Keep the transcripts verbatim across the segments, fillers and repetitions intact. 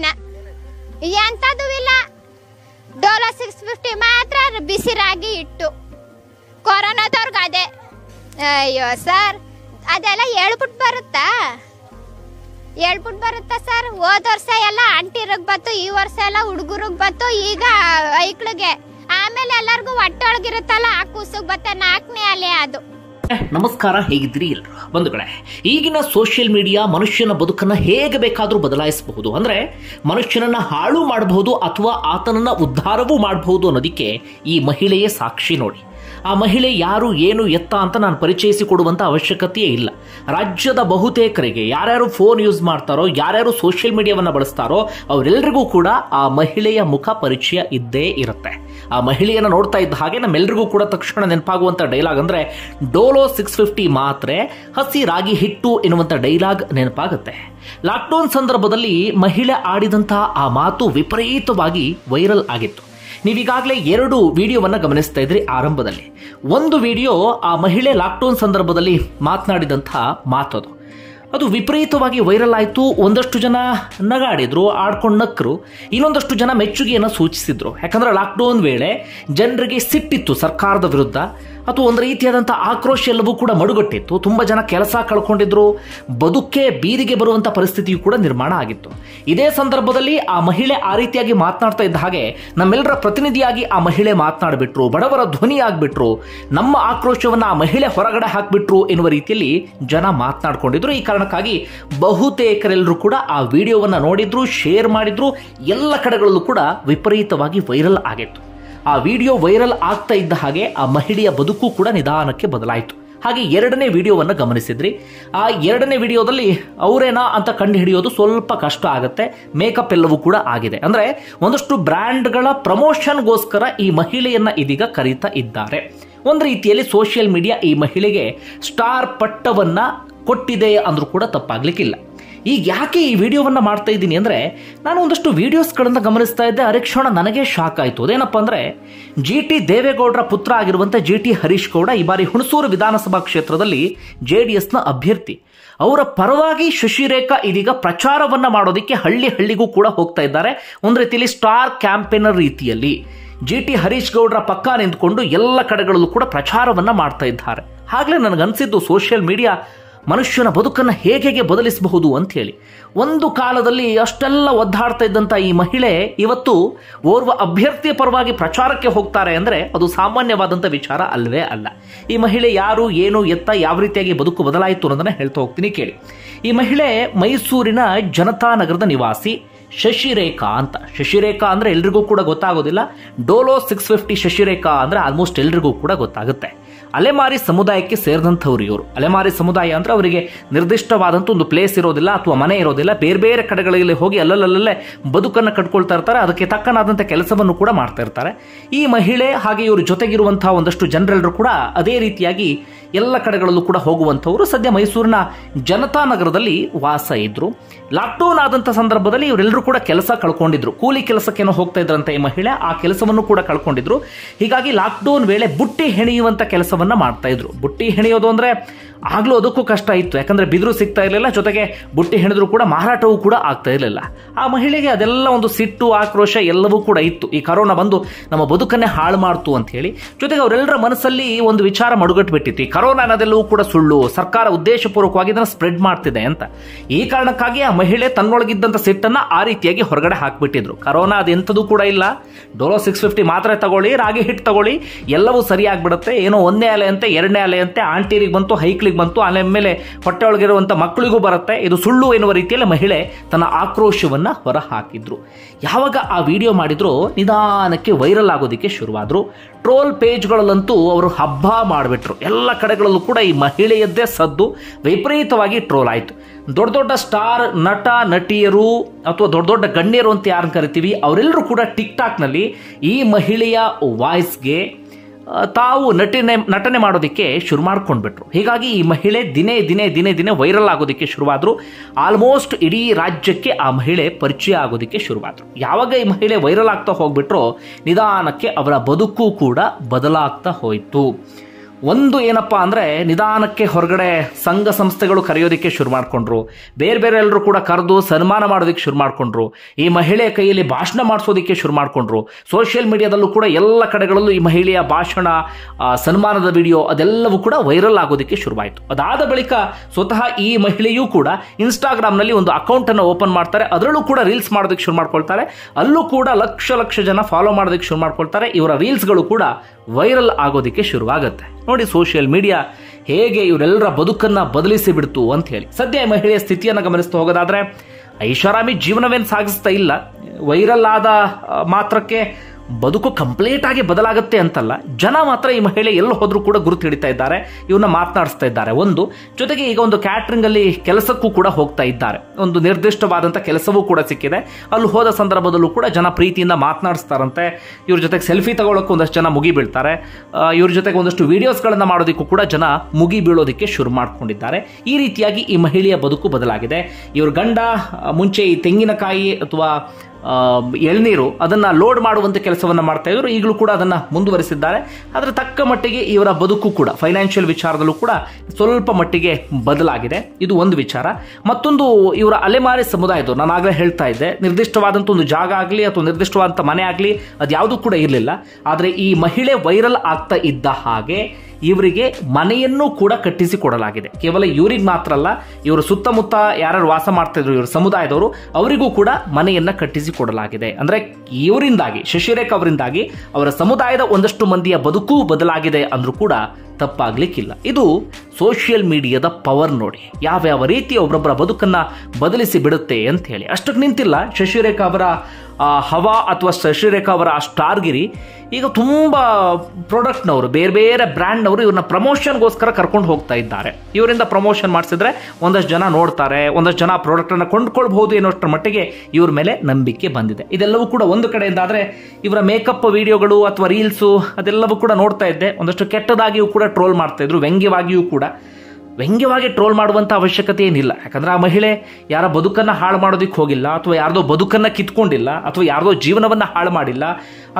ಚಟ್ನ ಎಂಥದ್ದು ಇಲ್ಲ. Dolo six fifty ಮಾತ್ರ ಬಿಸಿರಾಗಿ ಇಟ್ಟು ಕೊರೋನಾದವ್ರಿಗೆ ಅದೇ. ಅಯ್ಯೋ ಸರ್, ಅದೆಲ್ಲ ಹೇಳ್ಬಿಟ್ಟು ಬರುತ್ತಾ ಹೇಳ್ಬಿಟ್ಟು ಬರುತ್ತಾ ಸರ್? ಹೋದ ವರ್ಷ ಎಲ್ಲ ಆಂಟಿರಿಗೆ ಬಂತು, ಈ ವರ್ಷ ಎಲ್ಲ ಹುಡುಗರಿಗೆ ಬಂತು, ಈಗ ಐಕ್ಳಿಗೆ, ಆಮೇಲೆ ಎಲ್ಲರಿಗೂ ಒಟ್ಟೊಳಗಿರುತ್ತಲ್ಲ ಆ ಕೂಸಿಗೆ ಬತ್ತೆ ನಾಲ್ಕನೇ ಅಲೆ ಅದು. ನಮಸ್ಕಾರ, ಹೇಗಿದ್ದೀರಿ ಎಲ್ಲರೂ ಬಂಧುಗಳೇ? ಈಗಿನ ಸೋಷಿಯಲ್ ಮೀಡಿಯಾ ಮನುಷ್ಯನ ಬದುಕನ್ನು ಹೇಗೆ ಬೇಕಾದರೂ ಬದಲಾಯಿಸಬಹುದು, ಅಂದರೆ ಮನುಷ್ಯನನ್ನು ಹಾಳು ಮಾಡಬಹುದು ಅಥವಾ ಆತನನ್ನು ಉದ್ಧಾರವೂ ಮಾಡಬಹುದು ಅನ್ನೋದಕ್ಕೆ ಈ ಮಹಿಳೆಯೇ ಸಾಕ್ಷಿ. ನೋಡಿ, ಆ ಮಹಿಳೆ ಯಾರು, ಏನು, ಎತ್ತ ಅಂತ ನಾನು ಪರಿಚಯಿಸಿಕೊಡುವಂಥ ಅವಶ್ಯಕತೆಯೇ ಇಲ್ಲ. ರಾಜ್ಯದ ಬಹುತೇಕರಿಗೆ ಯಾರ್ಯಾರು ಫೋನ್ ಯೂಸ್ ಮಾಡ್ತಾರೋ, ಯಾರ್ಯಾರು ಸೋಷಿಯಲ್ ಮೀಡಿಯಾವನ್ನು ಬಳಸ್ತಾರೋ ಅವರೆಲ್ಲರಿಗೂ ಕೂಡ ಆ ಮಹಿಳೆಯ ಮುಖ ಪರಿಚಯ ಇದ್ದೇ ಇರುತ್ತೆ. ಆ ಮಹಿಳೆಯನ್ನು ನೋಡ್ತಾ ಇದ್ದ ಹಾಗೆ ನಮ್ಮೆಲ್ಲರಿಗೂ ಕೂಡ ತಕ್ಷಣ ನೆನಪಾಗುವಂಥ ಡೈಲಾಗ್ ಅಂದರೆ ಡೋಲೋ ಸಿಕ್ಸ್ ಫಿಫ್ಟಿ ಮಾತ್ರೆ ಹಸಿ ರಾಗಿ ಹಿಟ್ಟು ಎನ್ನುವಂಥ ಡೈಲಾಗ್ ನೆನಪಾಗುತ್ತೆ. ಲಾಕ್ಡೌನ್ ಸಂದರ್ಭದಲ್ಲಿ ಮಹಿಳೆ ಆಡಿದಂತಹ ಆ ಮಾತು ವಿಪರೀತವಾಗಿ ವೈರಲ್ ಆಗಿತ್ತು. ನೀವೀಗಾಗಲೇ ಎರಡು ವಿಡಿಯೋವನ್ನು ಗಮನಿಸ್ತಾ ಇದ್ರಿ ಆರಂಭದಲ್ಲಿ. ಒಂದು ವಿಡಿಯೋ ಆ ಮಹಿಳೆ ಲಾಕ್ಡೌನ್ ಸಂದರ್ಭದಲ್ಲಿ ಮಾತನಾಡಿದಂಥ ಮಾತದು, ಅದು ವಿಪರೀತವಾಗಿ ವೈರಲ್ ಆಯಿತು. ಒಂದಷ್ಟು ಜನ ನಗಾಡಿದ್ರು, ಆಡ್ಕೊಂಡು ನಕ್ಕರು, ಇನ್ನೊಂದಷ್ಟು ಜನ ಮೆಚ್ಚುಗೆಯನ್ನು ಸೂಚಿಸಿದ್ರು. ಯಾಕಂದರೆ ಲಾಕ್ಡೌನ್ ವೇಳೆ ಜನರಿಗೆ ಸಿಟ್ಟಿತ್ತು ಸರ್ಕಾರದ ವಿರುದ್ಧ, ಅಥವಾ ಒಂದು ರೀತಿಯಾದಂಥ ಆಕ್ರೋಶ ಎಲ್ಲವೂ ಕೂಡ ಮಡುಗಟ್ಟಿತ್ತು. ತುಂಬ ಜನ ಕೆಲಸ ಕಳ್ಕೊಂಡಿದ್ರು, ಬದುಕೇ ಬೀದಿಗೆ ಬರುವಂಥ ಪರಿಸ್ಥಿತಿಯು ಕೂಡ ನಿರ್ಮಾಣ ಆಗಿತ್ತು. ಇದೇ ಸಂದರ್ಭದಲ್ಲಿ ಆ ಮಹಿಳೆ ಆ ರೀತಿಯಾಗಿ ಮಾತನಾಡ್ತಾ ಇದ್ದ ಹಾಗೆ ನಮ್ಮೆಲ್ಲರ ಪ್ರತಿನಿಧಿಯಾಗಿ ಆ ಮಹಿಳೆ ಮಾತನಾಡಿಬಿಟ್ರು, ಬಡವರ ಧ್ವನಿ ಆಗಿಬಿಟ್ರು, ನಮ್ಮ ಆಕ್ರೋಶವನ್ನು ಆ ಮಹಿಳೆ ಹೊರಗಡೆ ಹಾಕಿಬಿಟ್ರು ಎನ್ನುವ ರೀತಿಯಲ್ಲಿ ಜನ ಮಾತನಾಡಿಕೊಂಡಿದ್ರು. ಈ ಕಾರಣಕ್ಕಾಗಿ ಬಹುತೇಕರೆಲ್ಲರೂ ಕೂಡ ಆ ವಿಡಿಯೋವನ್ನು ನೋಡಿದ್ರು, ಶೇರ್ ಮಾಡಿದ್ರು, ಎಲ್ಲ ಕಡೆಗಳಲ್ಲೂ ಕೂಡ ವಿಪರೀತವಾಗಿ ವೈರಲ್ ಆಗಿತ್ತು. ಆ ವಿಡಿಯೋ ವೈರಲ್ ಆಗ್ತಾ ಇದ್ದ ಹಾಗೆ ಆ ಮಹಿಳೆಯ ಬದುಕು ಕೂಡ ನಿಧಾನಕ್ಕೆ ಬದಲಾಯಿತು. ಹಾಗೆ ಎರಡನೇ ವಿಡಿಯೋವನ್ನು ಗಮನಿಸಿದ್ರಿ. ಆ ಎರಡನೇ ವಿಡಿಯೋದಲ್ಲಿ ಅವರೇನಾ ಅಂತ ಕಂಡು ಹಿಡಿಯೋದು ಸ್ವಲ್ಪ ಕಷ್ಟ ಆಗುತ್ತೆ. ಮೇಕಪ್ ಎಲ್ಲವೂ ಕೂಡ ಆಗಿದೆ, ಅಂದರೆ ಒಂದಷ್ಟು ಬ್ರ್ಯಾಂಡ್ಗಳ ಪ್ರಮೋಷನ್ಗೋಸ್ಕರ ಈ ಮಹಿಳೆಯನ್ನು ಇದೀಗ ಕರೀತಾ ಇದ್ದಾರೆ. ಒಂದು ರೀತಿಯಲ್ಲಿ ಸೋಷಿಯಲ್ ಮೀಡಿಯಾ ಈ ಮಹಿಳೆಗೆ ಸ್ಟಾರ್ ಪಟ್ಟವನ್ನು ಕೊಟ್ಟಿದೆ ಅಂದರೂ ಕೂಡ ತಪ್ಪಾಗಲಿಕ್ಕಿಲ್ಲ. ಈಗ ಯಾಕೆ ಈ ವಿಡಿಯೋವನ್ನು ಮಾಡ್ತಾ ಇದ್ದೀನಿ ಅಂದರೆ, ನಾನು ಒಂದಷ್ಟು ವೀಡಿಯೋಸ್ಗಳನ್ನು ಗಮನಿಸ್ತಾ ಇದ್ದೆ, ಅರಿಕ್ಷಣ ನನಗೆ ಶಾಕ್ ಆಯಿತು. ಅದೇನಪ್ಪ ಅಂದರೆ, ಜಿ ಟಿ ದೇವೇಗೌಡರ ಪುತ್ರ ಆಗಿರುವಂಥ ಜಿ ಟಿ ಹರೀಶ್ ಗೌಡ ಈ ಬಾರಿ ಹುಣಸೂರು ವಿಧಾನಸಭಾ ಕ್ಷೇತ್ರದಲ್ಲಿ ಜೆ ಡಿ ಎಸ್ನ ಅಭ್ಯರ್ಥಿ. ಅವರ ಪರವಾಗಿ ಶಶಿರೇಖಾ ಇದೀಗ ಪ್ರಚಾರವನ್ನು ಮಾಡೋದಕ್ಕೆ ಹಳ್ಳಿ ಹಳ್ಳಿಗೂ ಕೂಡ ಹೋಗ್ತಾ ಇದ್ದಾರೆ. ಒಂದು ರೀತಿಯಲ್ಲಿ ಸ್ಟಾರ್ ಕ್ಯಾಂಪೇನರ್ ರೀತಿಯಲ್ಲಿ ಜಿ ಟಿ ಹರೀಶ್ ಗೌಡರ ಪಕ್ಕ ನಿಂತ್ಕೊಂಡು ಎಲ್ಲ ಕಡೆಗಳಲ್ಲೂ ಕೂಡ ಪ್ರಚಾರವನ್ನು ಮಾಡ್ತಾ ಇದ್ದಾರೆ. ಆಗಲೇ ನನಗನ್ಸಿದ್ದು ಸೋಷಿಯಲ್ ಮೀಡಿಯಾ ಮನುಷ್ಯನ ಬದುಕನ್ನು ಹೇಗೆ ಹೇಗೆ ಬದಲಿಸಬಹುದು ಅಂಥೇಳಿ. ಒಂದು ಕಾಲದಲ್ಲಿ ಅಷ್ಟೆಲ್ಲ ಒದ್ದಾಡ್ತಾ ಇದ್ದಂಥ ಈ ಮಹಿಳೆ ಇವತ್ತು ಓರ್ವ ಅಭ್ಯರ್ಥಿಯ ಪರವಾಗಿ ಪ್ರಚಾರಕ್ಕೆ ಹೋಗ್ತಾರೆ ಅಂದರೆ ಅದು ಸಾಮಾನ್ಯವಾದಂಥ ವಿಚಾರ ಅಲ್ಲವೇ ಅಲ್ಲ. ಈ ಮಹಿಳೆ ಯಾರು, ಏನು, ಎತ್ತ, ಯಾವ ರೀತಿಯಾಗಿ ಬದುಕು ಬದಲಾಯಿತು ಅನ್ನೋದನ್ನು ಹೇಳ್ತಾ ಹೋಗ್ತೀನಿ ಕೇಳಿ. ಈ ಮಹಿಳೆ ಮೈಸೂರಿನ ಜನತಾನಗರದ ನಿವಾಸಿ ಶಶಿರೇಖಾ ಅಂತ. ಶಶಿರೇಖಾ ಅಂದರೆ ಎಲ್ರಿಗೂ ಕೂಡ ಗೊತ್ತಾಗೋದಿಲ್ಲ. ಡೋಲೋ ಸಿಕ್ಸ್ ಫಿಫ್ಟಿ ಶಶಿರೇಖಾ ಅಂದರೆ ಆಲ್ಮೋಸ್ಟ್ ಎಲ್ರಿಗೂ ಕೂಡ ಗೊತ್ತಾಗುತ್ತೆ. ಅಲೆಮಾರಿ ಸಮುದಾಯಕ್ಕೆ ಸೇರಿದಂಥವ್ರು ಇವರು. ಅಲೆಮಾರಿ ಸಮುದಾಯ ಅಂದರೆ ಅವರಿಗೆ ನಿರ್ದಿಷ್ಟವಾದಂಥ ಒಂದು ಪ್ಲೇಸ್ ಇರೋದಿಲ್ಲ ಅಥವಾ ಮನೆ ಇರೋದಿಲ್ಲ. ಬೇರೆ ಬೇರೆ ಕಡೆಗಳಲ್ಲಿ ಹೋಗಿ ಅಲ್ಲಲ್ಲಲ್ಲೇ ಬದುಕನ್ನು ಕಟ್ಕೊಳ್ತಾ ಇರ್ತಾರೆ. ಅದಕ್ಕೆ ತಕ್ಕನಾದಂಥ ಕೆಲಸವನ್ನು ಕೂಡ ಮಾಡ್ತಾ ಇರ್ತಾರೆ. ಈ ಮಹಿಳೆ ಹಾಗೆ ಇವ್ರ ಜೊತೆಗಿರುವಂಥ ಒಂದಷ್ಟು ಜನರೆಲ್ಲರೂ ಕೂಡ ಅದೇ ರೀತಿಯಾಗಿ ಎಲ್ಲ ಕಡೆಗಳಲ್ಲೂ ಕೂಡ ಹೋಗುವಂಥವ್ರು. ಸದ್ಯ ಮೈಸೂರಿನ ಜನತಾನಗರದಲ್ಲಿ ವಾಸ ಇದ್ದರು. ಲಾಕ್ಡೌನ್ ಆದಂಥ ಸಂದರ್ಭದಲ್ಲಿ ಇವರೆಲ್ಲರೂ ಕೂಡ ಕೆಲಸ ಕಳ್ಕೊಂಡಿದ್ರು. ಕೂಲಿ ಕೆಲಸಕ್ಕೇನೋ ಹೋಗ್ತಾ ಇದ್ರಂಥ ಈ ಮಹಿಳೆ, ಆ ಕೆಲಸವನ್ನು ಕೂಡ ಕಳ್ಕೊಂಡಿದ್ರು. ಹೀಗಾಗಿ ಲಾಕ್ಡೌನ್ ವೇಳೆ ಬುಟ್ಟಿ ಹೆಣೆಯುವಂಥ ಕೆಲಸವನ್ನು ಮಾಡ್ತಾ ಇದ್ರು. ಬುಟ್ಟಿ ಹೆಣೆಯೋದು ಅಂದರೆ ಆಗಲೂ ಅದಕ್ಕೂ ಕಷ್ಟ ಇತ್ತು, ಯಾಕಂದರೆ ಬಿದಿರು ಸಿಗ್ತಾ ಇರಲಿಲ್ಲ, ಜೊತೆಗೆ ಬುಟ್ಟಿ ಹೆಣೆದ್ರೂ ಕೂಡ ಮಾರಾಟವೂ ಕೂಡ ಆಗ್ತಾ ಇರಲಿಲ್ಲ. ಆ ಮಹಿಳೆಗೆ ಅದೆಲ್ಲ ಒಂದು ಸಿಟ್ಟು, ಆಕ್ರೋಶ ಎಲ್ಲವೂ ಕೂಡ ಇತ್ತು. ಈ ಕರೋನಾ ಬಂದು ನಮ್ಮ ಬದುಕನ್ನೇ ಹಾಳು ಮಾಡ್ತು ಅಂತ ಹೇಳಿ ಜೊತೆಗೆ ಅವರೆಲ್ಲರ ಮನಸ್ಸಲ್ಲಿ ಒಂದು ವಿಚಾರ ಮಡುಗಟ್ಟುಬಿಟ್ಟಿತ್ತು, ಈ ಕರೋನಾ ಅನ್ನೋದೆಲ್ಲವೂ ಕೂಡ ಸುಳ್ಳು, ಸರ್ಕಾರ ಉದ್ದೇಶಪೂರ್ವಕವಾಗಿ ಇದನ್ನು ಸ್ಪ್ರೆಡ್ ಮಾಡ್ತಿದೆ ಅಂತ. ಈ ಕಾರಣಕ್ಕಾಗಿ ಆ ಮಹಿಳೆ ತನ್ನೊಳಗಿದ್ದಂಥ ಸಿಟ್ಟನ್ನು ಆ ರೀತಿಯಾಗಿ ಹೊರಗಡೆ ಹಾಕಿಬಿಟ್ಟಿದ್ರು. ಕರೋನಾ ಅದು ಎಂಥದೂ ಕೂಡ ಇಲ್ಲ, ಡೋಲೋ ಸಿಕ್ಸ್ ಫಿಫ್ಟಿ ಮಾತ್ರೆ ತಗೊಳ್ಳಿ, ರಾಗಿ ಹಿಟ್ಟು ತಗೊಳ್ಳಿ, ಎಲ್ಲವೂ ಸರಿಯಾಗಿಬಿಡುತ್ತೆ, ಏನೋ ಒಂದೇ ಅಲೆಯಂತೆ ಎರಡನೇ ಅಲೆಯಂತೆ ಆಂಟಿರಿಗೆ ಬಂತು, ಹೈಕ್ಲಿ ಬಂತು, ಆಮೇಲೆ ಹೊಟ್ಟೆ ಒಳಗಿರುವಂಥ ಮಕ್ಕಳಿಗೂ ಬರುತ್ತೆ, ಇದು ಸುಳ್ಳು ಎನ್ನುವ ರೀತಿಯಲ್ಲಿ ಮಹಿಳೆ ತನ್ನ ಆಕ್ರೋಶವನ್ನು ಹೊರ ಹಾಕಿದ್ರು. ಯಾವಾಗ ಆ ವಿಡಿಯೋ ಮಾಡಿದ್ರು ನಿಧಾನಕ್ಕೆ ವೈರಲ್ ಆಗೋದಕ್ಕೆ ಶುರುವಾದ್ರು. ಟ್ರೋಲ್ ಪೇಜ್ಗಳಲ್ಲಂತೂ ಅವರು ಹಬ್ಬ ಮಾಡಿಬಿಟ್ರು. ಎಲ್ಲ ಕಡೆಗಳಲ್ಲೂ ಕೂಡ ಈ ಮಹಿಳೆಯದ್ದೇ ಸದ್ದು ವಿಪರೀತವಾಗಿ ಟ್ರೋಲ್ ಆಯಿತು. ದೊಡ್ಡ ದೊಡ್ಡ ಸ್ಟಾರ್ ನಟ ನಟಿಯರು ಅಥವಾ ದೊಡ್ಡ ದೊಡ್ಡ ಗಣ್ಯರು ಅಂತ ಯಾರನ್ನು ಕರಿತೀವಿ ಅವರೆಲ್ಲರೂ ಕೂಡ ಟಿಕ್ ಟಾಕ್ನಲ್ಲಿ ಈ ಮಹಿಳೆಯ ವಾಯ್ಸ್ಗೆ ತಾವು ನಟನೆ ನಟನೆ ಮಾಡೋದಕ್ಕೆ ಶುರು ಮಾಡ್ಕೊಂಡ್ಬಿಟ್ರು. ಹೀಗಾಗಿ ಈ ಮಹಿಳೆ ದಿನೇ ದಿನೇ ದಿನೇ ದಿನೇ ವೈರಲ್ ಆಗೋದಕ್ಕೆ ಶುರುವಾದರು. ಆಲ್ಮೋಸ್ಟ್ ಇಡೀ ರಾಜ್ಯಕ್ಕೆ ಆ ಮಹಿಳೆ ಪರಿಚಯ ಆಗೋದಕ್ಕೆ ಶುರುವಾದರು. ಯಾವಾಗ ಈ ಮಹಿಳೆ ವೈರಲ್ ಆಗ್ತಾ ಹೋಗ್ಬಿಟ್ರೋ ನಿಧಾನಕ್ಕೆ ಅವರ ಬದುಕು ಕೂಡ ಬದಲಾಗ್ತಾ ಹೋಯಿತು. ಒಂದು ಏನಪ್ಪಾ ಅಂದರೆ ನಿಧಾನಕ್ಕೆ ಹೊರಗಡೆ ಸಂಘ ಸಂಸ್ಥೆಗಳು ಕರೆಯೋದಕ್ಕೆ ಶುರು ಮಾಡಿಕೊಂಡ್ರು. ಬೇರೆ ಬೇರೆ ಎಲ್ಲರೂ ಕೂಡ ಕರೆದು ಸನ್ಮಾನ ಮಾಡೋದಕ್ಕೆ ಶುರು ಮಾಡಿಕೊಂಡ್ರು. ಈ ಮಹಿಳೆಯ ಕೈಯಲ್ಲಿ ಭಾಷಣ ಮಾಡಿಸೋದಕ್ಕೆ ಶುರು ಮಾಡಿಕೊಂಡ್ರು. ಸೋಷಿಯಲ್ ಮೀಡಿಯಾದಲ್ಲೂ ಕೂಡ ಎಲ್ಲ ಕಡೆಗಳಲ್ಲೂ ಈ ಮಹಿಳೆಯ ಭಾಷಣ, ಸನ್ಮಾನದ ವಿಡಿಯೋ ಅದೆಲ್ಲವೂ ಕೂಡ ವೈರಲ್ ಆಗೋದಕ್ಕೆ ಶುರುವಾಯಿತು. ಅದಾದ ಬಳಿಕ ಸ್ವತಃ ಈ ಮಹಿಳೆಯೂ ಕೂಡ ಇನ್ಸ್ಟಾಗ್ರಾಮ್ನಲ್ಲಿ ಒಂದು ಅಕೌಂಟನ್ನು ಓಪನ್ ಮಾಡ್ತಾರೆ. ಅದರಲ್ಲೂ ಕೂಡ ರೀಲ್ಸ್ ಮಾಡೋದಕ್ಕೆ ಶುರು ಮಾಡ್ಕೊಳ್ತಾರೆ. ಅಲ್ಲೂ ಕೂಡ ಲಕ್ಷ ಲಕ್ಷ ಜನ ಫಾಲೋ ಮಾಡೋದಕ್ಕೆ ಶುರು ಮಾಡ್ಕೊಳ್ತಾರೆ. ಇವರ ರೀಲ್ಸ್ಗಳು ಕೂಡ ವೈರಲ್ ಆಗೋದಕ್ಕೆ ಶುರುವಾಗುತ್ತೆ. ನೋಡಿ, ಸೋಷಿಯಲ್ ಮೀಡಿಯಾ ಹೇಗೆ ಇವರೆಲ್ಲರ ಬದುಕನ್ನು ಬದಲಿಸಿ ಬಿಡ್ತು ಅಂತ ಹೇಳಿ. ಸದ್ಯ ಮಹಿಳೆಯ ಸ್ಥಿತಿಯನ್ನು ಗಮನಿಸ್ತಾ ಹೋಗೋದಾದರೆ ಐಷಾರಾಮಿ ಜೀವನವೇನು ಸಾಗಿಸ್ತಾ ಇಲ್ಲ. ವೈರಲ್ ಆದ ಮಾತ್ರಕ್ಕೆ ಬದುಕು ಕಂಪ್ಲೀಟ್ ಆಗಿ ಬದಲಾಗುತ್ತೆ ಅಂತಲ್ಲ. ಜನ ಮಾತ್ರ ಈ ಮಹಿಳೆ ಎಲ್ಲಿ ಹೋದರೂ ಕೂಡ ಗುರುತು ಹಿಡಿತಾ ಇದ್ದಾರೆ, ಇವನ್ನ ಮಾತನಾಡಿಸ್ತಾ ಇದ್ದಾರೆ. ಒಂದು ಜೊತೆಗೆ ಈಗ ಒಂದು ಕ್ಯಾಟ್ರಿಂಗಲ್ಲಿ ಕೆಲಸಕ್ಕೂ ಕೂಡ ಹೋಗ್ತಾ ಇದ್ದಾರೆ. ಒಂದು ನಿರ್ದಿಷ್ಟವಾದಂಥ ಕೆಲಸವೂ ಕೂಡ ಸಿಕ್ಕಿದೆ. ಅಲ್ಲಿ ಹೋದ ಸಂದರ್ಭದಲ್ಲೂ ಕೂಡ ಜನ ಪ್ರೀತಿಯಿಂದ ಮಾತನಾಡಿಸ್ತಾರಂತೆ. ಇವ್ರ ಜೊತೆಗೆ ಸೆಲ್ಫಿ ತಗೊಳ್ಳೋಕೆ ಒಂದಷ್ಟು ಜನ ಮುಗಿ ಬೀಳ್ತಾರೆ. ಇವ್ರ ಜೊತೆಗೆ ಒಂದಷ್ಟು ವೀಡಿಯೋಸ್ಗಳನ್ನು ಮಾಡೋದಕ್ಕೂ ಕೂಡ ಜನ ಮುಗಿ ಬೀಳೋದಕ್ಕೆ ಶುರು ಮಾಡ್ಕೊಂಡಿದ್ದಾರೆ. ಈ ರೀತಿಯಾಗಿ ಈ ಮಹಿಳೆಯ ಬದುಕು ಬದಲಾಗಿದೆ. ಇವ್ರ ಗಂಡ ಮುಂಚೆ ಈ ತೆಂಗಿನಕಾಯಿ ಅಥವಾ ಎಳ್ನೀರು ಅದನ್ನು ಲೋಡ್ ಮಾಡುವಂಥ ಕೆಲಸವನ್ನು ಮಾಡ್ತಾ ಇದ್ರು. ಈಗಲೂ ಕೂಡ ಅದನ್ನು ಮುಂದುವರಿಸಿದ್ದಾರೆ. ಅದರ ತಕ್ಕ ಮಟ್ಟಿಗೆ ಇವರ ಬದುಕು ಕೂಡ ಫೈನಾನ್ಷಿಯಲ್ ವಿಚಾರದಲ್ಲೂ ಕೂಡ ಸ್ವಲ್ಪ ಮಟ್ಟಿಗೆ ಬದಲಾಗಿದೆ. ಇದು ಒಂದು ವಿಚಾರ. ಮತ್ತೊಂದು, ಇವರ ಅಲೆಮಾರಿ ಸಮುದಾಯದ್ದು ನಾನು ಆಗಲೇ ಹೇಳ್ತಾ ಇದ್ದೆ, ನಿರ್ದಿಷ್ಟವಾದಂಥ ಒಂದು ಜಾಗ ಆಗಲಿ ಅಥವಾ ನಿರ್ದಿಷ್ಟವಾದಂಥ ಮನೆ ಆಗಲಿ ಅದು ಯಾವುದೂ ಕೂಡ ಇರಲಿಲ್ಲ. ಆದರೆ ಈ ಮಹಿಳೆ ವೈರಲ್ ಆಗ್ತಾ ಇದ್ದ ಹಾಗೆ ಇವರಿಗೆ ಮನೆಯನ್ನು ಕೂಡ ಕಟ್ಟಿಸಿಕೊಡಲಾಗಿದೆ. ಕೇವಲ ಇವರಿಗೆ ಮಾತ್ರ ಅಲ್ಲ, ಇವರು ಸುತ್ತಮುತ್ತ ಯಾರು ವಾಸ ಮಾಡ್ತಾಯಿದ್ರು ಇವರು ಸಮುದಾಯದವರು ಅವರಿಗೂ ಕೂಡ ಮನೆಯನ್ನು ಕಟ್ಟಿಸಿಕೊಡಲಾಗಿದೆ. ಅಂದರೆ ಇವರಿಂದಾಗಿ, ಶಶಿರೇಖಾ ಅವರಿಂದಾಗಿ ಅವರ ಸಮುದಾಯದ ಒಂದಷ್ಟು ಮಂದಿಯ ಬದುಕು ಬದಲಾಗಿದೆ ಅಂದರೂ ಕೂಡ ತಪ್ಪಾಗಲಿಕ್ಕಿಲ್ಲ. ಇದು ಸೋಷಿಯಲ್ ಮೀಡಿಯಾದ ಪವರ್. ನೋಡಿ ಯಾವ್ಯಾವ ರೀತಿಯ ಒಬ್ಬೊಬ್ಬರ ಬದುಕನ್ನು ಬದಲಿಸಿ ಬಿಡುತ್ತೆ ಅಂತ ಹೇಳಿ. ಅಷ್ಟಕ್ಕೆ ನಿಂತಿಲ್ಲ, ಶಶಿರೇಖಾ ಅವರ ಹವಾ ಅಥವಾ ಶಶಿರೇಖಾ ಅವರ ಸ್ಟಾರ್ಗಿರಿ ಈಗ ತುಂಬ ಪ್ರಾಡಕ್ಟ್ನವರು, ಬೇರೆ ಬೇರೆ ಬ್ರ್ಯಾಂಡ್ನವರು ಇವ್ರನ್ನ ಪ್ರಮೋಷನ್ಗೋಸ್ಕರ ಕರ್ಕೊಂಡು ಹೋಗ್ತಾ ಇದ್ದಾರೆ. ಇವರಿಂದ ಪ್ರಮೋಷನ್ ಮಾಡಿಸಿದ್ರೆ ಒಂದಷ್ಟು ಜನ ನೋಡ್ತಾರೆ, ಒಂದಷ್ಟು ಜನ ಪ್ರಾಡಕ್ಟನ್ನು ಕೊಂಡ್ಕೊಳ್ಬಹುದು ಎನ್ನುವಷ್ಟರ ಮಟ್ಟಿಗೆ ಇವ್ರ ಮೇಲೆ ನಂಬಿಕೆ ಬಂದಿದೆ. ಇದೆಲ್ಲವೂ ಕೂಡ ಒಂದು ಕಡೆಯಿಂದ. ಆದರೆ ಇವರ ಮೇಕಪ್ ವಿಡಿಯೋಗಳು ಅಥವಾ ರೀಲ್ಸು ಅದೆಲ್ಲವೂ ಕೂಡ ನೋಡ್ತಾ ಇದ್ದೆ. ಒಂದಷ್ಟು ಕೆಟ್ಟದಾಗಿಯೂ ಕೂಡ ಟ್ರೋಲ್ ಮಾಡ್ತಾ ಇದ್ರು, ವ್ಯಂಗ್ಯವಾಗಿಯೂ ಕೂಡ. ವ್ಯಂಗ್ಯವಾಗಿ ಟ್ರೋಲ್ ಮಾಡುವಂಥ ಅವಶ್ಯಕತೆ ಏನಿಲ್ಲ. ಯಾಕಂದರೆ ಆ ಮಹಿಳೆ ಯಾರ ಬದುಕನ್ನು ಹಾಳು ಮಾಡೋದಕ್ಕೆ ಹೋಗಿಲ್ಲ, ಅಥವಾ ಯಾರ್ದೋ ಬದುಕನ್ನು ಕಿತ್ಕೊಂಡಿಲ್ಲ, ಅಥವಾ ಯಾರ್ದೋ ಜೀವನವನ್ನು ಹಾಳು ಮಾಡಿಲ್ಲ,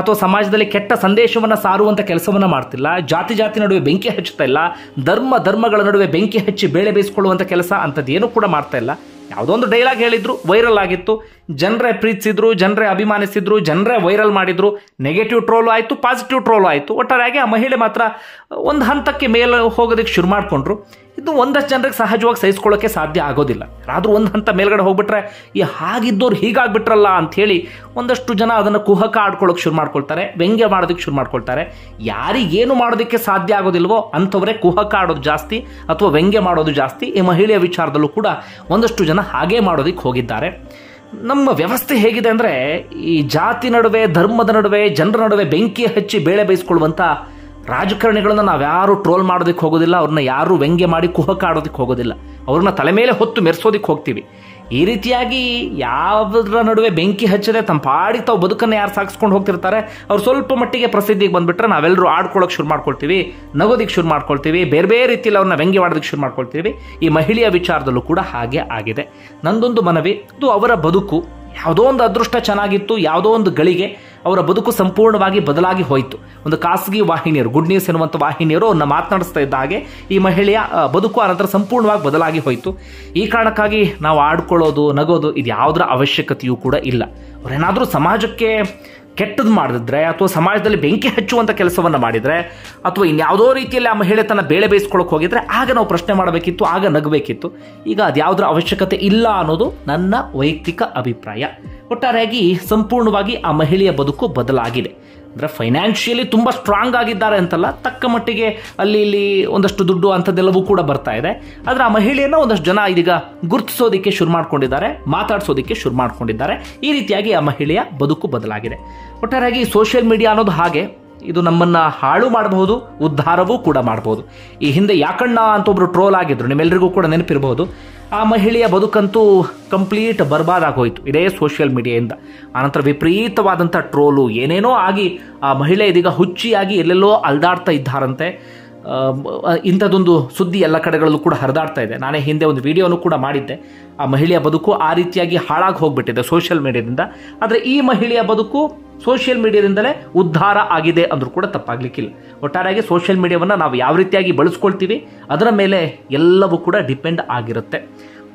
ಅಥವಾ ಸಮಾಜದಲ್ಲಿ ಕೆಟ್ಟ ಸಂದೇಶವನ್ನು ಸಾರುವಂಥ ಕೆಲಸವನ್ನು ಮಾಡ್ತಿಲ್ಲ. ಜಾತಿ ಜಾತಿ ನಡುವೆ ಬೆಂಕಿ ಹಚ್ಚುತ್ತಾ ಇಲ್ಲ, ಧರ್ಮ ಧರ್ಮಗಳ ನಡುವೆ ಬೆಂಕಿ ಹಚ್ಚಿ ಬೇಳೆ ಬೇಯಿಸ್ಕೊಳ್ಳುವಂಥ ಕೆಲಸ ಅಂಥದ್ದು ಏನೂ ಕೂಡ ಮಾಡ್ತಾ ಇಲ್ಲ. ಯಾವುದೋ ಒಂದು ಡೈಲಾಗ್ ಹೇಳಿದ್ರು, ವೈರಲ್ ಆಗಿತ್ತು. ಜನರೇ ಪ್ರೀತಿಸಿದ್ರು, ಜನರೇ ಅಭಿಮಾನಿಸಿದ್ರು, ಜನರೇ ವೈರಲ್ ಮಾಡಿದ್ರು. ನೆಗೆಟಿವ್ ಟ್ರೋಲು ಆಯಿತು, ಪಾಸಿಟಿವ್ ಟ್ರೋಲು ಆಯಿತು. ಒಟ್ಟಾರೆಯಾಗಿ ಆ ಮಹಿಳೆ ಮಾತ್ರ ಒಂದು ಹಂತಕ್ಕೆ ಮೇಲೆ ಹೋಗೋದಕ್ಕೆ ಶುರು ಮಾಡಿಕೊಂಡ್ರು. ಇದು ಒಂದಷ್ಟು ಜನರಿಗೆ ಸಹಜವಾಗಿ ಸಹಿಸ್ಕೊಳ್ಳೋಕ್ಕೆ ಸಾಧ್ಯ ಆಗೋದಿಲ್ಲ. ಆದರೂ ಒಂದು ಹಂತ ಮೇಲ್ಗಡೆ ಹೋಗ್ಬಿಟ್ರೆ ಈ ಹಾಗಿದ್ದವ್ರು ಹೀಗಾಗ್ಬಿಟ್ರಲ್ಲ ಅಂಥೇಳಿ ಒಂದಷ್ಟು ಜನ ಅದನ್ನು ಕುಹಕ ಆಡ್ಕೊಳ್ಳೋಕೆ ಶುರು ಮಾಡ್ಕೊಳ್ತಾರೆ, ವ್ಯಂಗ್ಯ ಮಾಡೋದಕ್ಕೆ ಶುರು ಮಾಡ್ಕೊಳ್ತಾರೆ. ಯಾರಿಗೇನು ಮಾಡೋದಕ್ಕೆ ಸಾಧ್ಯ ಆಗೋದಿಲ್ವೋ ಅಂಥವರೇ ಕುಹಕ ಆಡೋದು ಜಾಸ್ತಿ ಅಥವಾ ವ್ಯಂಗ್ಯ ಮಾಡೋದು ಜಾಸ್ತಿ. ಈ ಮಹಿಳೆಯ ವಿಚಾರದಲ್ಲೂ ಕೂಡ ಒಂದಷ್ಟು ಜನ ಹಾಗೇ ಮಾಡೋದಕ್ಕೆ ಹೋಗಿದ್ದಾರೆ. ನಮ್ಮ ವ್ಯವಸ್ಥೆ ಹೇಗಿದೆ ಅಂದರೆ ಈ ಜಾತಿ ನಡುವೆ, ಧರ್ಮದ ನಡುವೆ, ಜನರ ನಡುವೆ ಬೆಂಕಿ ಹಚ್ಚಿ ಬೇಳೆ ಬೇಯಿಸ್ಕೊಳ್ಳುವಂಥ ರಾಜಕಾರಣಿಗಳನ್ನು ನಾವು ಯಾರು ಟ್ರೋಲ್ ಮಾಡೋದಕ್ಕೆ ಹೋಗೋದಿಲ್ಲ, ಅವ್ರನ್ನ ಯಾರು ವ್ಯಂಗ್ಯ ಮಾಡಿ ಕುಹಕ ಆಡೋದಕ್ಕೆ ಹೋಗೋದಿಲ್ಲ, ಅವ್ರನ್ನ ತಲೆ ಮೇಲೆ ಹೊತ್ತು ಮೆರೆಸೋದಕ್ಕೆ ಹೋಗ್ತೀವಿ. ಈ ರೀತಿಯಾಗಿ ಯಾವುದರ ನಡುವೆ ಬೆಂಕಿ ಹಚ್ಚದೆ ತಮ್ಮ ಪಾಡಿಗೆ ತಾವು ಬದುಕನ್ನು ಯಾರು ಸಾಗಿಸ್ಕೊಂಡು ಹೋಗ್ತಿರ್ತಾರೆ ಅವ್ರು ಸ್ವಲ್ಪ ಮಟ್ಟಿಗೆ ಪ್ರಸಿದ್ಧಿಗೆ ಬಂದುಬಿಟ್ರೆ ನಾವೆಲ್ಲರೂ ಆಡ್ಕೊಳ್ಳೋಕೆ ಶುರು ಮಾಡ್ಕೊಳ್ತೀವಿ, ನಗೋದಿಕ್ಕೆ ಶುರು ಮಾಡ್ಕೊಳ್ತೀವಿ, ಬೇರೆ ಬೇರೆ ರೀತಿಯಲ್ಲಿ ಅವ್ರನ್ನ ವ್ಯಂಗ್ಯ ಮಾಡೋದಕ್ಕೆ ಶುರು ಮಾಡ್ಕೊಳ್ತೀವಿ. ಈ ಮಹಿಳೆಯ ವಿಚಾರದಲ್ಲೂ ಕೂಡ ಹಾಗೆ ಆಗಿದೆ. ನಂದೊಂದು ಮನವಿ, ಇದು ಅವರ ಬದುಕು ಯಾವುದೋ ಒಂದು ಅದೃಷ್ಟ ಚೆನ್ನಾಗಿತ್ತು, ಯಾವುದೋ ಒಂದು ಗಳಿಗೆ ಅವರ ಬದುಕು ಸಂಪೂರ್ಣವಾಗಿ ಬದಲಾಗಿ ಹೋಯಿತು. ಒಂದು ಖಾಸಗಿ ವಾಹಿನಿಯರು, ಗುಡ್ ನ್ಯೂಸ್ ಎನ್ನುವಂಥ ವಾಹಿನಿಯರು ಅವನ್ನ ಮಾತನಾಡಿಸ್ತಾ ಇದ್ದ ಹಾಗೆ ಈ ಮಹಿಳೆಯ ಬದುಕು ಆನಂತರ ಸಂಪೂರ್ಣವಾಗಿ ಬದಲಾಗಿ ಹೋಯಿತು. ಈ ಕಾರಣಕ್ಕಾಗಿ ನಾವು ಆಡ್ಕೊಳ್ಳೋದು, ನಗೋದು ಇದು ಯಾವುದರ ಅವಶ್ಯಕತೆಯೂ ಕೂಡ ಇಲ್ಲ. ಅವರೇನಾದರೂ ಸಮಾಜಕ್ಕೆ ಕೆಟ್ಟದ್ದು ಮಾಡಿದ್ರೆ ಅಥವಾ ಸಮಾಜದಲ್ಲಿ ಬೆಂಕಿ ಹಚ್ಚುವಂಥ ಕೆಲಸವನ್ನು ಮಾಡಿದರೆ ಅಥವಾ ಇನ್ಯಾವುದೋ ರೀತಿಯಲ್ಲಿ ಆ ಮಹಿಳೆ ತನ್ನ ಬೇಳೆ ಬೇಯಿಸ್ಕೊಳ್ಳೋಕೆ ಹೋಗಿದ್ರೆ ಆಗ ನಾವು ಪ್ರಶ್ನೆ ಮಾಡಬೇಕಿತ್ತು, ಆಗ ನಗಬೇಕಿತ್ತು. ಈಗ ಅದು ಯಾವುದರ ಅವಶ್ಯಕತೆ ಇಲ್ಲ ಅನ್ನೋದು ನನ್ನ ವೈಯಕ್ತಿಕ ಅಭಿಪ್ರಾಯ. ಒಟ್ಟಾರೆಯಾಗಿ ಸಂಪೂರ್ಣವಾಗಿ ಆ ಮಹಿಳೆಯ ಬದುಕು ಬದಲಾಗಿದೆ. ಅಂದರೆ ಫೈನಾನ್ಷಿಯಲಿ ತುಂಬ ಸ್ಟ್ರಾಂಗ್ ಆಗಿದ್ದಾರೆ ಅಂತಲ್ಲ, ತಕ್ಕ ಮಟ್ಟಿಗೆ ಅಲ್ಲಿ ಇಲ್ಲಿ ಒಂದಷ್ಟು ದುಡ್ಡು ಅಂಥದ್ದೆಲ್ಲವೂ ಕೂಡ ಬರ್ತಾ ಇದೆ. ಆದರೆ ಆ ಮಹಿಳೆಯನ್ನು ಒಂದಷ್ಟು ಜನ ಇದೀಗ ಗುರುತಿಸೋದಕ್ಕೆ ಶುರು ಮಾಡ್ಕೊಂಡಿದ್ದಾರೆ, ಮಾತಾಡಿಸೋದಕ್ಕೆ ಶುರು ಮಾಡ್ಕೊಂಡಿದ್ದಾರೆ. ಈ ರೀತಿಯಾಗಿ ಆ ಮಹಿಳೆಯ ಬದುಕು ಬದಲಾಗಿದೆ. ಒಟ್ಟಾರೆಯಾಗಿ ಸೋಷಿಯಲ್ ಮೀಡಿಯಾ ಅನ್ನೋದು ಹಾಗೆ, ಇದು ನಮ್ಮನ್ನು ಹಾಳು ಮಾಡಬಹುದು, ಉದ್ಧಾರವೂ ಕೂಡ ಮಾಡಬಹುದು. ಈ ಹಿಂದೆ ಯಾಕಣ್ಣ ಅಂತ ಒಬ್ಬರು ಟ್ರೋಲ್ ಆಗಿದ್ರು, ನಿಮ್ಮೆಲ್ಲರಿಗೂ ಕೂಡ ನೆನಪಿರಬಹುದು. ಆ ಮಹಿಳೆಯ ಬದುಕಂತೂ ಕಂಪ್ಲೀಟ್ ಬರ್ಬಾದಾಗೋಯಿತು ಇದೇ ಸೋಷಿಯಲ್ ಮೀಡಿಯಾದಿಂದ. ಆನಂತರ ವಿಪರೀತವಾದಂಥ ಟ್ರೋಲು ಏನೇನೋ ಆಗಿ ಆ ಮಹಿಳೆ ಇದೀಗ ಹುಚ್ಚಿಯಾಗಿ ಎಲ್ಲೆಲ್ಲೋ ಅಲ್ದಾಡ್ತಾ ಇದ್ದಾರಂತೆ. ಇಂಥದ್ದೊಂದು ಸುದ್ದಿ ಎಲ್ಲ ಕಡೆಗಳಲ್ಲೂ ಕೂಡ ಹರಿದಾಡ್ತಾ ಇದೆ. ನಾನೇ ಹಿಂದೆ ಒಂದು ವಿಡಿಯೋನು ಕೂಡ ಮಾಡಿದ್ದೆ. ಆ ಮಹಿಳೆಯ ಬದುಕು ಆ ರೀತಿಯಾಗಿ ಹಾಳಾಗಿ ಹೋಗ್ಬಿಟ್ಟಿದೆ ಸೋಷಿಯಲ್ ಮೀಡಿಯಾದಿಂದ. ಆದರೆ ಈ ಮಹಿಳೆಯ ಬದುಕು ಸೋಷಿಯಲ್ ಮೀಡಿಯಾದಿಂದಲೇ ಉದ್ಧಾರ ಆಗಿದೆ ಅಂದರೂ ಕೂಡ ತಪ್ಪಾಗಲಿಕ್ಕಿಲ್ಲ. ಒಟ್ಟಾರೆಯಾಗಿ ಸೋಷಿಯಲ್ ಮೀಡಿಯಾವನ್ನು ನಾವು ಯಾವ ರೀತಿಯಾಗಿ ಬಳಸ್ಕೊಳ್ತೀವಿ ಅದರ ಮೇಲೆ ಎಲ್ಲವೂ ಕೂಡ ಡಿಪೆಂಡ್ ಆಗಿರುತ್ತೆ.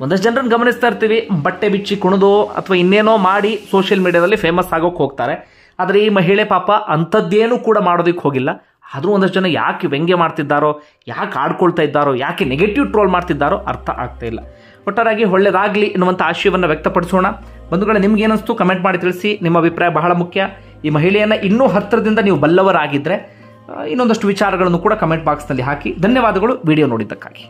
ಒಂದಷ್ಟು ಜನರನ್ನು ಗಮನಿಸ್ತಾ ಇರ್ತೀವಿ, ಬಟ್ಟೆ ಬಿಚ್ಚಿ ಕುಣಿದು ಅಥವಾ ಇನ್ನೇನೋ ಮಾಡಿ ಸೋಷಿಯಲ್ ಮೀಡಿಯಾದಲ್ಲಿ ಫೇಮಸ್ ಆಗೋಕೆ ಹೋಗ್ತಾರೆ. ಆದರೆ ಈ ಮಹಿಳೆ ಪಾಪ ಅಂಥದ್ದೇನೂ ಕೂಡ ಮಾಡೋದಕ್ಕೆ ಹೋಗಿಲ್ಲ. ಆದರೂ ಒಂದಷ್ಟು ಜನ ಯಾಕೆ ವ್ಯಂಗ್ಯ ಮಾಡ್ತಿದ್ದಾರೋ, ಯಾಕೆ ಆಡ್ಕೊಳ್ತಾ ಇದ್ದಾರೋ, ಯಾಕೆ ನೆಗೆಟಿವ್ ಟ್ರೋಲ್ ಮಾಡ್ತಿದ್ದಾರೋ ಅರ್ಥ ಆಗ್ತಾ ಇಲ್ಲ. ಒಟ್ಟಾರಾಗಿ ಒಳ್ಳೆಯದಾಗಲಿ ಎನ್ನುವಂಥ ಆಶಯವನ್ನು ವ್ಯಕ್ತಪಡಿಸೋಣ. ಬಂಧುಗಳೇ, ನಿಮಗೇನಿಸ್ತು ಕಮೆಂಟ್ ಮಾಡಿ ತಿಳಿಸಿ. ನಿಮ್ಮ ಅಭಿಪ್ರಾಯ ಬಹಳ ಮುಖ್ಯ. ಈ ಮಹಿಳೆಯನ್ನು ಇನ್ನೂ ಹತ್ತಿರದಿಂದ ನೀವು ಬಲ್ಲವರಾಗಿದ್ದರೆ ಇನ್ನೊಂದಷ್ಟು ವಿಚಾರಗಳನ್ನು ಕೂಡ ಕಮೆಂಟ್ ಬಾಕ್ಸ್ನಲ್ಲಿ ಹಾಕಿ. ಧನ್ಯವಾದಗಳು ವಿಡಿಯೋ ನೋಡಿದ್ದಕ್ಕಾಗಿ.